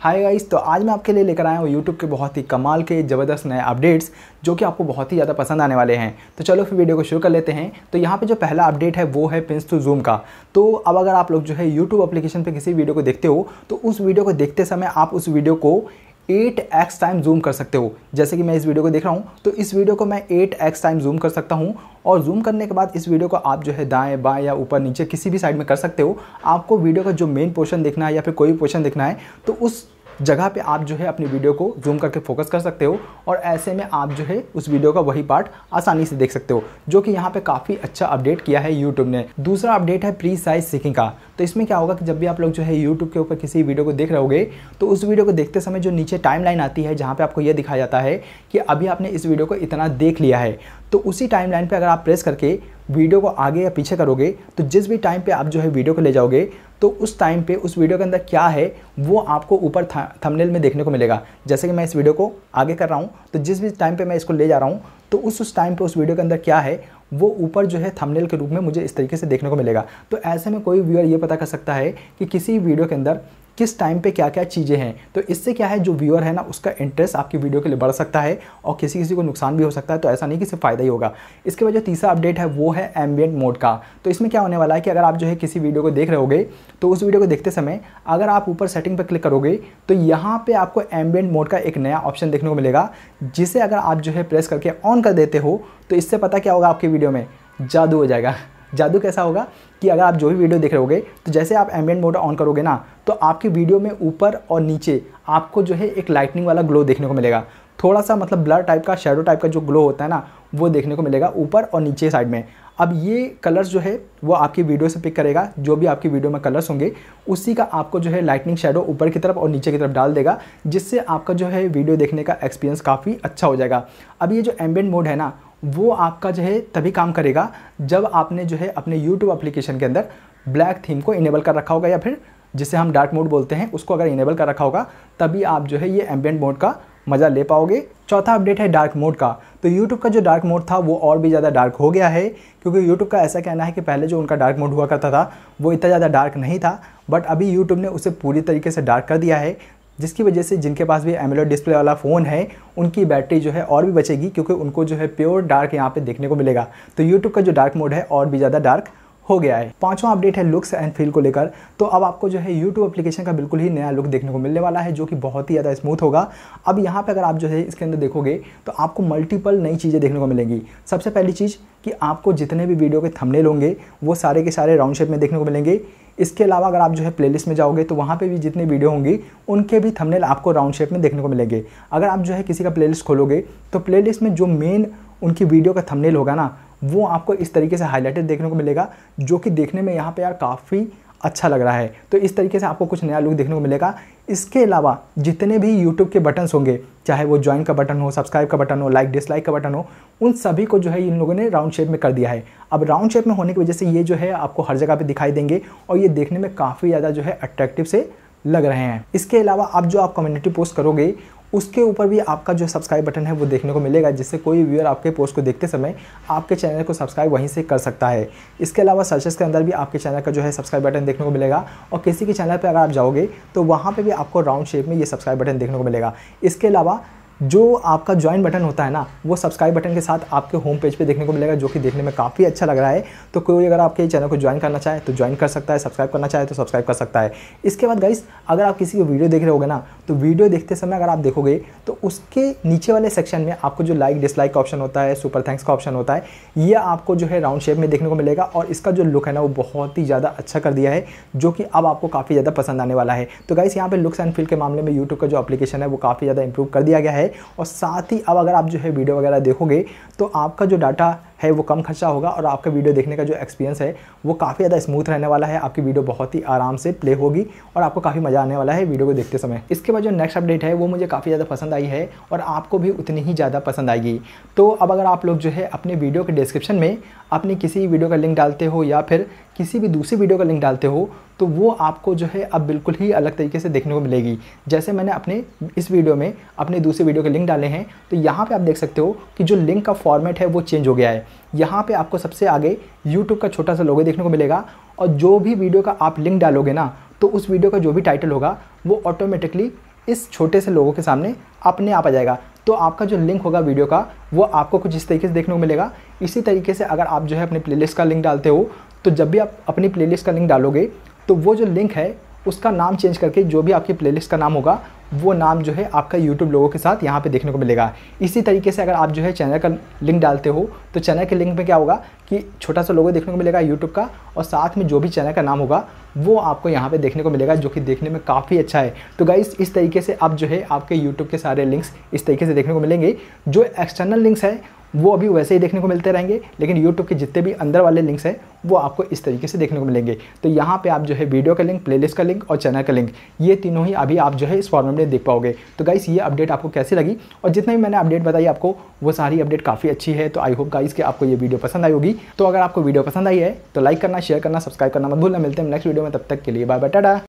Hi guys, तो आज मैं आपके लिए लेकर आया हूँ YouTube के बहुत ही कमाल के ज़बरदस्त नए अपडेट्स जो कि आपको बहुत ही ज़्यादा पसंद आने वाले हैं। तो चलो फिर वीडियो को शुरू कर लेते हैं। तो यहाँ पे जो पहला अपडेट है वो है पिंस टू जूम का। तो अब अगर आप लोग जो है YouTube एप्लीकेशन पे किसी वीडियो को देखते हो तो उस वीडियो को देखते समय आप उस वीडियो को 8x टाइम जूम कर सकते हो। जैसे कि मैं इस वीडियो को देख रहा हूँ तो इस वीडियो को मैं 8x टाइम जूम कर सकता हूँ और जूम करने के बाद इस वीडियो को आप जो है दाएं बाएं या ऊपर नीचे किसी भी साइड में कर सकते हो। आपको वीडियो का जो मेन पोर्शन देखना है या फिर कोई भी पोर्शन देखना है तो उस जगह पे आप जो है अपनी वीडियो को जूम करके फोकस कर सकते हो और ऐसे में आप जो है उस वीडियो का वही पार्ट आसानी से देख सकते हो, जो कि यहाँ पे काफ़ी अच्छा अपडेट किया है YouTube ने। दूसरा अपडेट है प्री साइज सिंकिंग का। तो इसमें क्या होगा कि जब भी आप लोग जो है YouTube के ऊपर किसी वीडियो को देख रहोगे तो उस वीडियो को देखते समय जो नीचे टाइमलाइन आती है जहाँ पर आपको यह दिखाया जाता है कि अभी आपने इस वीडियो को इतना देख लिया है, तो उसी टाइमलाइन पर अगर आप प्रेस करके वीडियो को आगे या पीछे करोगे तो जिस भी टाइम पे आप जो है वीडियो को ले जाओगे तो उस टाइम पे उस वीडियो के अंदर क्या है वो आपको ऊपर थंबनेल में देखने को मिलेगा। जैसे कि मैं इस वीडियो को आगे कर रहा हूँ तो जिस भी टाइम पे मैं इसको ले जा रहा हूँ तो उस टाइम पे उस वीडियो के अंदर क्या है वो ऊपर जो है थंबनेल के रूप में मुझे इस तरीके से देखने को मिलेगा। तो ऐसे में कोई व्यूअर ये पता कर सकता है कि किसी वीडियो के अंदर किस टाइम पे क्या क्या चीज़ें हैं। तो इससे क्या है, जो व्यूअर है ना, उसका इंटरेस्ट आपकी वीडियो के लिए बढ़ सकता है और किसी किसी को नुकसान भी हो सकता है। तो ऐसा नहीं कि सिर्फ फ़ायदा ही होगा। इसके बाद जो तीसरा अपडेट है वो है एम्बिएंट मोड का। तो इसमें क्या होने वाला है कि अगर आप जो है किसी वीडियो को देख रहे होगे तो उस वीडियो को देखते समय अगर आप ऊपर सेटिंग पर क्लिक करोगे तो यहाँ पर आपको एम्बिएंट मोड का एक नया ऑप्शन देखने को मिलेगा, जिसे अगर आप जो है प्रेस करके ऑन कर देते हो तो इससे पता क्या होगा, आपकी वीडियो में जादू हो जाएगा। जादू कैसा होगा कि अगर आप जो भी वीडियो देख रहे होगे तो जैसे आप एम्बिएंट मोड ऑन करोगे ना तो आपकी वीडियो में ऊपर और नीचे आपको जो है एक लाइटनिंग वाला ग्लो देखने को मिलेगा। थोड़ा सा मतलब ब्लर टाइप का, शेडो टाइप का जो ग्लो होता है ना, वो देखने को मिलेगा ऊपर और नीचे साइड में। अब ये कलर्स जो है वो आपकी वीडियो से पिक करेगा, जो भी आपकी वीडियो में कलर्स होंगे उसी का आपको जो है लाइटनिंग शेडो ऊपर की तरफ और नीचे की तरफ डाल देगा, जिससे आपका जो है वीडियो देखने का एक्सपीरियंस काफ़ी अच्छा हो जाएगा। अब ये जो एम्बिएंट मोड है ना वो आपका जो है तभी काम करेगा जब आपने जो है अपने YouTube एप्लीकेशन के अंदर ब्लैक थीम को इनेबल कर रखा होगा या फिर जिसे हम डार्क मोड बोलते हैं उसको अगर इनेबल कर रखा होगा तभी आप जो है ये एम्बिएंट मोड का मज़ा ले पाओगे। चौथा अपडेट है डार्क मोड का। तो YouTube का जो डार्क मोड था वो और भी ज़्यादा डार्क हो गया है, क्योंकि YouTube का ऐसा कहना है कि पहले जो उनका डार्क मोड हुआ करता था वो इतना ज़्यादा डार्क नहीं था, बट अभी YouTube ने उसे पूरी तरीके से डार्क कर दिया है, जिसकी वजह से जिनके पास भी एमोलेड डिस्प्ले वाला फ़ोन है उनकी बैटरी जो है और भी बचेगी, क्योंकि उनको जो है प्योर डार्क यहाँ पे देखने को मिलेगा। तो YouTube का जो डार्क मोड है और भी ज़्यादा डार्क हो गया है। पांचवा अपडेट है लुक्स एंड फील को लेकर। तो अब आपको जो है YouTube एप्लीकेशन का बिल्कुल ही नया लुक देखने को मिलने वाला है, जो कि बहुत ही ज़्यादा स्मूथ होगा। अब यहाँ पे अगर आप जो है इसके अंदर देखोगे तो आपको मल्टीपल नई चीज़ें देखने को मिलेंगी। सबसे पहली चीज़ कि आपको जितने भी वीडियो के थंबनेल होंगे वो सारे के सारे राउंड शेप में देखने को मिलेंगे। इसके अलावा अगर आप जो है प्लेलिस्ट में जाओगे तो वहाँ पे भी जितने वीडियो होंगी उनके भी थंबनेल आपको राउंड शेप में देखने को मिलेंगे। अगर आप जो है किसी का प्लेलिस्ट खोलोगे तो प्लेलिस्ट में जो मेन उनकी वीडियो का थंबनेल होगा ना वो आपको इस तरीके से हाईलाइटेड देखने को मिलेगा, जो कि देखने में यहाँ पे यार काफ़ी अच्छा लग रहा है। तो इस तरीके से आपको कुछ नया लुक देखने को मिलेगा। इसके अलावा जितने भी YouTube के बटन्स होंगे, चाहे वो ज्वाइन का बटन हो, सब्सक्राइब का बटन हो, लाइक डिसलाइक का बटन हो, उन सभी को जो है इन लोगों ने राउंड शेप में कर दिया है। अब राउंड शेप में होने की वजह से ये जो है आपको हर जगह पर दिखाई देंगे और ये देखने में काफ़ी ज़्यादा जो है अट्रैक्टिव से लग रहे हैं। इसके अलावा अब जो आप कम्युनिटी पोस्ट करोगे उसके ऊपर भी आपका जो सब्सक्राइब बटन है वो देखने को मिलेगा, जिससे कोई व्यूअर आपके पोस्ट को देखते समय आपके चैनल को सब्सक्राइब वहीं से कर सकता है। इसके अलावा सर्चेस के अंदर भी आपके चैनल का जो है सब्सक्राइब बटन देखने को मिलेगा और किसी के चैनल पर अगर आप जाओगे तो वहाँ पर भी आपको राउंड शेप में ये सब्सक्राइब बटन देखने को मिलेगा। इसके अलावा जो आपका ज्वाइन बटन होता है ना वो सब्सक्राइब बटन के साथ आपके होम पेज पे देखने को मिलेगा, जो कि देखने में काफ़ी अच्छा लग रहा है। तो कोई अगर आपके चैनल को ज्वाइन करना चाहे तो ज्वाइन कर सकता है, सब्सक्राइब करना चाहे तो सब्सक्राइब कर सकता है। इसके बाद गाइस अगर आप किसी की वीडियो देख रहे होगे ना तो वीडियो देखते समय अगर आप देखोगे तो उसके नीचे वाले सेक्शन में आपको जो लाइक डिसलाइक का ऑप्शन होता है, सुपर थैंक्स का ऑप्शन होता है, ये आपको जो है राउंड शेप में देखने को मिलेगा और इसका जो लुक है ना वो बहुत ही ज़्यादा अच्छा कर दिया है, जो कि अब आपको काफ़ी ज़्यादा पसंद आने वाला है। तो गाइस यहाँ पर लुक्स एंड फील के मामले में यूट्यूब का जो एप्लीकेशन है वो काफ़ी ज़्यादा इंप्रूव कर दिया गया है। और साथ ही अब अगर आप जो है वीडियो वगैरह देखोगे तो आपका जो डाटा है वो कम खर्चा होगा और आपका वीडियो देखने का जो एक्सपीरियंस है वो काफ़ी ज़्यादा स्मूथ रहने वाला है। आपकी वीडियो बहुत ही आराम से प्ले होगी और आपको काफ़ी मज़ा आने वाला है वीडियो को देखते समय। इसके बाद जो नेक्स्ट अपडेट है वो मुझे काफ़ी ज़्यादा पसंद आई है और आपको भी उतनी ही ज़्यादा पसंद आएगी। तो अब अगर आप लोग जो है अपने वीडियो के डिस्क्रिप्शन में अपनी किसी वीडियो का लिंक डालते हो या फिर किसी भी दूसरी वीडियो का लिंक डालते हो तो वो आपको जो है अब बिल्कुल ही अलग तरीके से देखने को मिलेगी। जैसे मैंने अपने इस वीडियो में अपने दूसरी वीडियो के लिंक डाले हैं तो यहाँ पे आप देख सकते हो कि जो लिंक का फॉर्मेट है वो चेंज हो गया है। यहाँ पे आपको सबसे आगे YouTube का छोटा सा लोगो देखने को मिलेगा और जो भी वीडियो का आप लिंक डालोगे ना तो उस वीडियो का जो भी टाइटल होगा वो ऑटोमेटिकली इस छोटे से लोगों के सामने अपने आप आ जाएगा। तो आपका जो लिंक होगा वीडियो का वो आपको कुछ इस तरीके से देखने को मिलेगा। इसी तरीके से अगर आप जो है अपनी प्लेलिस्ट का लिंक डालते हो तो जब भी आप अपनी प्लेलिस्ट का लिंक डालोगे तो वो जो लिंक है उसका नाम चेंज करके जो भी आपकी प्लेलिस्ट का नाम होगा वो नाम जो है आपका YouTube लोगों के साथ यहाँ पे देखने को मिलेगा। इसी तरीके से अगर आप जो है चैनल का लिंक डालते हो तो चैनल के लिंक में क्या होगा कि छोटा सा लोगो देखने को मिलेगा YouTube का और साथ में जो भी चैनल का नाम होगा वो आपको यहाँ पे देखने को मिलेगा, जो कि देखने में काफ़ी अच्छा है। तो गाइस इस तरीके से आप जो है आपके YouTube के सारे लिंक्स इस तरीके से देखने को मिलेंगे। जो एक्सटर्नल लिंक्स हैं वो अभी वैसे ही देखने को मिलते रहेंगे, लेकिन YouTube के जितने भी अंदर वाले लिंक्स हैं वो आपको इस तरीके से देखने को मिलेंगे। तो यहाँ पे आप जो है वीडियो का लिंक, प्लेलिस्ट का लिंक और चैनल का लिंक, ये तीनों ही अभी आप जो है इस फॉर्मेट में देख पाओगे। तो गाइस ये अपडेट आपको कैसी लगी, और जितना भी मैंने अपडेट बताई आपको वो सारी अपडेट काफ़ी अच्छी है। तो आई होप गाइस कि आपको ये वीडियो पसंद आई होगी। तो अगर आपको वीडियो पसंद आई है तो लाइक करना, शेयर करना, सब्सक्राइब करना मत भूलना। मिलते हैं नेक्स्ट वीडियो में, तब तक के लिए बाय बाय, टाटा।